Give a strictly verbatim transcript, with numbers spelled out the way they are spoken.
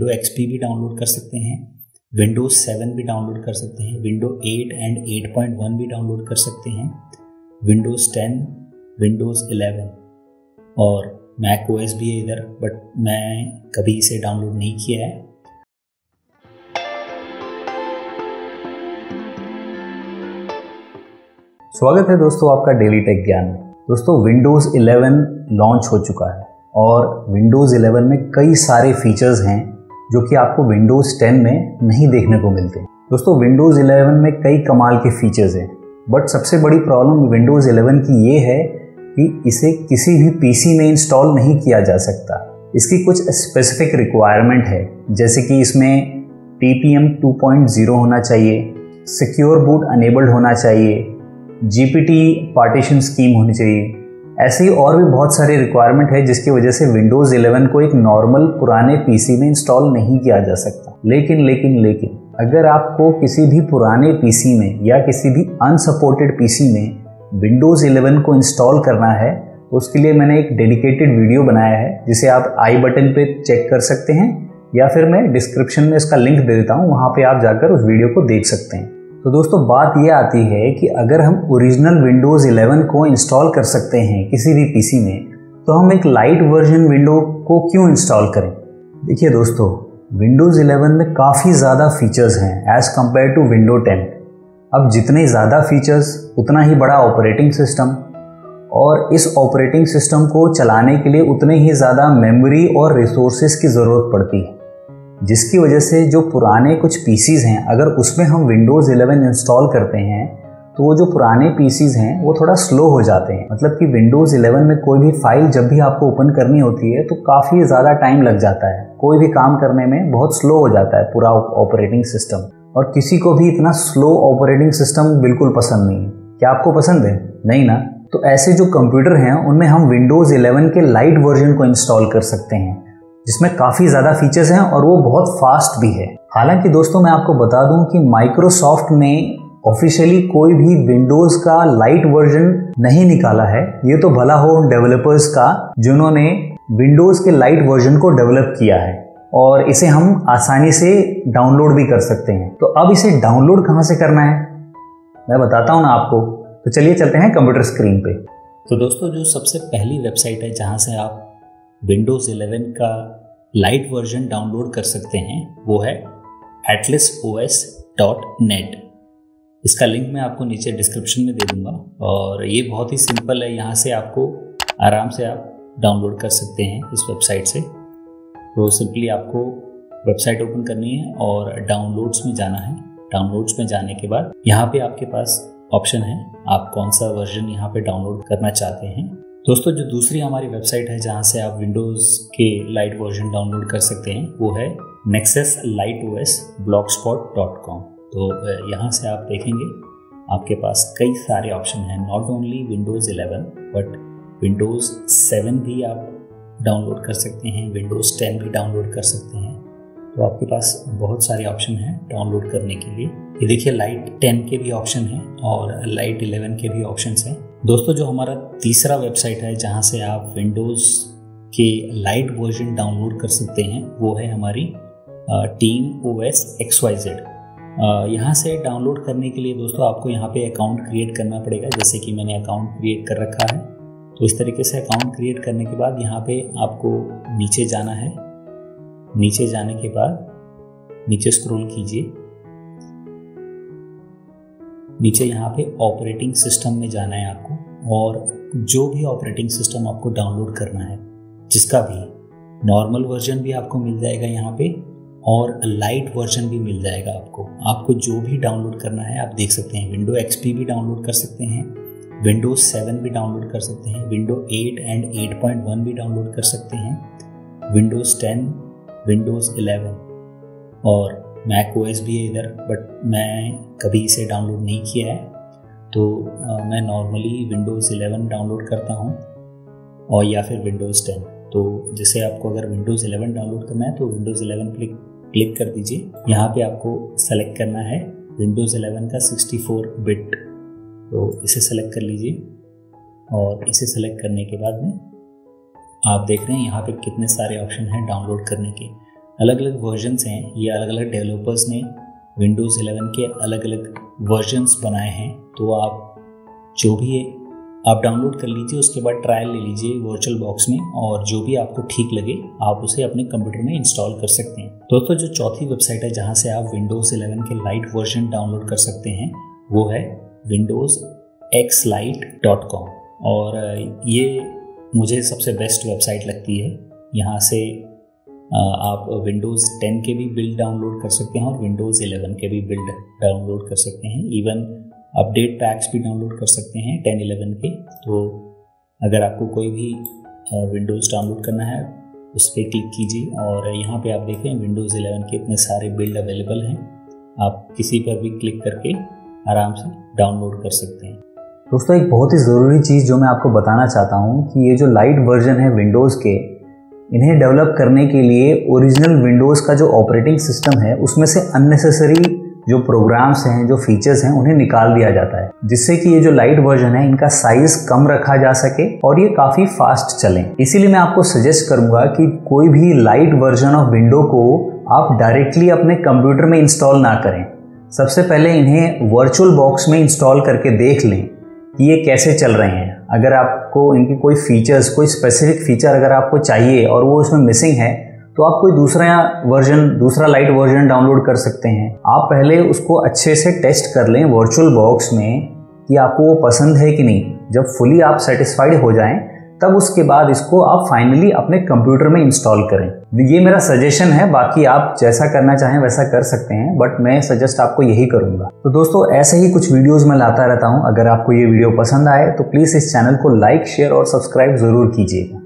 Window XP भी download कर सकते हैं, विंडोज सेवन भी डाउनलोड कर सकते हैं, window eight and eight point one भी डाउनलोड कर सकते हैं, विंडोज टेन, विंडोज इलेवन और मैक ओएस भी है इधर, बट मैं कभी इसे डाउनलोड नहीं किया है। स्वागत है दोस्तों आपका डेली टेक ज्ञान में। दोस्तों विंडोज़ इलेवन लॉन्च हो चुका है और विंडोज़ इलेवन में कई सारे फीचर्स हैं जो कि आपको विंडोज़ टेन में नहीं देखने को मिलते। दोस्तों विंडोज़ इलेवन में कई कमाल के फीचर्स हैं, बट सबसे बड़ी प्रॉब्लम विंडोज़ इलेवन की ये है कि इसे किसी भी पीसी में इंस्टॉल नहीं किया जा सकता। इसकी कुछ स्पेसिफिक रिक्वायरमेंट है, जैसे कि इसमें T P M two point zero होना चाहिए, सिक्योर बूट अनेबल्ड होना चाहिए, G P T partition scheme होनी चाहिए। ऐसी और भी बहुत सारे रिक्वायरमेंट है जिसकी वजह से विंडोज़ इलेवन को एक नॉर्मल पुराने पीसी में इंस्टॉल नहीं किया जा सकता। लेकिन लेकिन लेकिन अगर आपको किसी भी पुराने पीसी में या किसी भी अनसपोर्टेड पीसी में विंडोज़ इलेवन को इंस्टॉल करना है तो उसके लिए मैंने एक डेडिकेटेड वीडियो बनाया है जिसे आप आई बटन पर चेक कर सकते हैं या फिर मैं डिस्क्रिप्शन में इसका लिंक दे देता हूँ, वहाँ पर आप जाकर उस वीडियो को देख सकते हैं। तो दोस्तों बात यह आती है कि अगर हम ओरिजिनल विंडोज़ इलेवन को इंस्टॉल कर सकते हैं किसी भी पीसी में, तो हम एक लाइट वर्जन विंडो को क्यों इंस्टॉल करें। देखिए दोस्तों विंडोज़ इलेवन में काफ़ी ज़्यादा फीचर्स हैं as compare to window ten. अब जितने ज़्यादा फीचर्स उतना ही बड़ा ऑपरेटिंग सिस्टम, और इस ऑपरेटिंग सिस्टम को चलाने के लिए उतने ही ज़्यादा मेमोरी और रिसोर्सेज की ज़रूरत पड़ती है, जिसकी वजह से जो पुराने कुछ पीसीज़ हैं अगर उसमें हम विंडोज़ इलेवन इंस्टॉल करते हैं तो वो जो पुराने पीसीज़ हैं वो थोड़ा स्लो हो जाते हैं। मतलब कि विंडोज़ इलेवन में कोई भी फाइल जब भी आपको ओपन करनी होती है तो काफ़ी ज़्यादा टाइम लग जाता है, कोई भी काम करने में बहुत स्लो हो जाता है पूरा ऑपरेटिंग सिस्टम, और किसी को भी इतना स्लो ऑपरेटिंग सिस्टम बिल्कुल पसंद नहीं है। क्या आपको पसंद है? नहीं ना। तो ऐसे जो कंप्यूटर हैं उनमें हम विंडोज़ इलेवन के लाइट वर्जन को इंस्टॉल कर सकते हैं जिसमें काफ़ी ज़्यादा फीचर्स हैं और वो बहुत फास्ट भी है। हालांकि दोस्तों मैं आपको बता दूं कि माइक्रोसॉफ्ट ने ऑफिशियली कोई भी विंडोज़ का लाइट वर्जन नहीं निकाला है। ये तो भला हो उन डेवलपर्स का जिन्होंने विंडोज़ के लाइट वर्जन को डेवलप किया है और इसे हम आसानी से डाउनलोड भी कर सकते हैं। तो अब इसे डाउनलोड कहाँ से करना है मैं बताता हूँ ना आपको। तो चलिए चलते हैं कंप्यूटर स्क्रीन पर। तो दोस्तों जो सबसे पहली वेबसाइट है जहाँ से आप विंडोज़ इलेवन का लाइट वर्जन डाउनलोड कर सकते हैं वो है Atlas O S dot net. इसका लिंक मैं आपको नीचे डिस्क्रिप्शन में दे दूंगा और ये बहुत ही सिंपल है, यहाँ से आपको आराम से आप डाउनलोड कर सकते हैं इस वेबसाइट से। तो सिंपली आपको वेबसाइट ओपन करनी है और डाउनलोड्स में जाना है। डाउनलोड्स में जाने के बाद यहाँ पे आपके पास ऑप्शन है आप कौन सा वर्जन यहाँ पे डाउनलोड करना चाहते हैं। दोस्तों जो दूसरी हमारी वेबसाइट है जहाँ से आप विंडोज़ के लाइट वर्जन डाउनलोड कर सकते हैं वो है Nexus LiteOS Blogspot dot com. तो यहाँ से आप देखेंगे आपके पास कई सारे ऑप्शन हैं, not only Windows eleven but Windows seven भी आप डाउनलोड कर सकते हैं, विंडोज़ टेन भी डाउनलोड कर सकते हैं। तो आपके पास बहुत सारे ऑप्शन हैं डाउनलोड करने के लिए। ये देखिए लाइट टेन के भी ऑप्शन हैं और लाइट इलेवन के भी ऑप्शंस हैं। दोस्तों जो हमारा तीसरा वेबसाइट है जहाँ से आप विंडोज़ के लाइट वर्जन डाउनलोड कर सकते हैं वो है हमारी team O S X Y Z. यहाँ से डाउनलोड करने के लिए दोस्तों आपको यहाँ पे अकाउंट क्रिएट करना पड़ेगा, जैसे कि मैंने अकाउंट क्रिएट कर रखा है। तो इस तरीके से अकाउंट क्रिएट करने के बाद यहाँ पे आपको नीचे जाना है। नीचे जाने के बाद नीचे स्क्रॉल कीजिए, नीचे यहाँ पे ऑपरेटिंग सिस्टम में जाना है आपको और जो भी ऑपरेटिंग सिस्टम आपको डाउनलोड करना है जिसका भी नॉर्मल वर्जन भी आपको मिल जाएगा यहाँ पे और लाइट वर्जन भी मिल जाएगा आपको। आपको जो भी डाउनलोड करना है आप देख सकते हैं। विंडो एक्सपी भी डाउनलोड कर सकते हैं, विंडोज सेवन भी डाउनलोड कर सकते हैं, window eight and eight point one भी डाउनलोड कर सकते हैं, विंडोज़ टेन, विंडोज़ इलेवन और मैक ओएस भी है इधर, बट मैं कभी इसे डाउनलोड नहीं किया है। तो आ, मैं नॉर्मली विंडोज़ इलेवन डाउनलोड करता हूँ और या फिर विंडोज़ टेन। तो जैसे आपको अगर विंडोज़ इलेवन डाउनलोड करना है तो विंडोज़ इलेवन क्लिक क्लिक कर दीजिए। यहाँ पे आपको सेलेक्ट करना है विंडोज़ इलेवन का सिक्सटी फोर बिट। तो इसे सेलेक्ट कर लीजिए और इसे सेलेक्ट करने के बाद में आप देख रहे हैं यहाँ पर कितने सारे ऑप्शन हैं डाउनलोड करने के। अलग अलग वर्जन्स हैं, ये अलग अलग डेवलपर्स ने विंडोज़ इलेवन के अलग अलग वर्जन्स बनाए हैं। तो आप जो भी है आप डाउनलोड कर लीजिए, उसके बाद ट्रायल ले लीजिए वर्चुअल बॉक्स में, और जो भी आपको ठीक लगे आप उसे अपने कंप्यूटर में इंस्टॉल कर सकते हैं। दोस्तों जो चौथी वेबसाइट है जहां से आप विंडोज़ इलेवन के लाइट वर्जन डाउनलोड कर सकते हैं वो है Windows X lite dot com, और ये मुझे सबसे बेस्ट वेबसाइट लगती है। यहाँ से आप विंडोज़ टेन के भी बिल्ड डाउनलोड कर सकते हैं और विंडोज़ इलेवन के भी बिल्ड डाउनलोड कर सकते हैं, इवन अपडेट पैक्स भी डाउनलोड कर सकते हैं टेन इलेवन के। तो अगर आपको कोई भी विंडोज़ डाउनलोड करना है उस पर क्लिक कीजिए, और यहाँ पे आप देखें विंडोज़ इलेवन के इतने सारे बिल्ड अवेलेबल हैं, आप किसी पर भी क्लिक करके आराम से डाउनलोड कर सकते हैं। दोस्तों एक बहुत ही ज़रूरी चीज़ जो मैं आपको बताना चाहता हूँ कि ये जो लाइट वर्जन है विंडोज़ के, इन्हें डेवलप करने के लिए ओरिजिनल विंडोज़ का जो ऑपरेटिंग सिस्टम है उसमें से अननेसेसरी जो प्रोग्राम्स हैं, जो फीचर्स हैं, उन्हें निकाल दिया जाता है, जिससे कि ये जो लाइट वर्जन है इनका साइज कम रखा जा सके और ये काफ़ी फास्ट चलें। इसीलिए मैं आपको सजेस्ट करूँगा कि कोई भी लाइट वर्जन ऑफ विंडो को आप डायरेक्टली अपने कंप्यूटर में इंस्टॉल ना करें, सबसे पहले इन्हें वर्चुअल बॉक्स में इंस्टॉल करके देख लें कि ये कैसे चल रहे हैं। अगर आपको इनकी कोई फीचर्स, कोई स्पेसिफिक फीचर अगर आपको चाहिए और वो उसमें मिसिंग है तो आप कोई दूसरा वर्जन दूसरा लाइट वर्जन डाउनलोड कर सकते हैं। आप पहले उसको अच्छे से टेस्ट कर लें वर्चुअल बॉक्स में कि आपको वो पसंद है कि नहीं। जब फुली आप सेटिस्फाइड हो जाएं तब उसके बाद इसको आप फाइनली अपने कंप्यूटर में इंस्टॉल करें। ये मेरा सजेशन है, बाकी आप जैसा करना चाहें वैसा कर सकते हैं, बट मैं सजेस्ट आपको यही करूँगा। तो दोस्तों ऐसे ही कुछ वीडियोस मैं लाता रहता हूँ। अगर आपको ये वीडियो पसंद आए तो प्लीज़ इस चैनल को लाइक, शेयर और सब्सक्राइब ज़रूर कीजिएगा।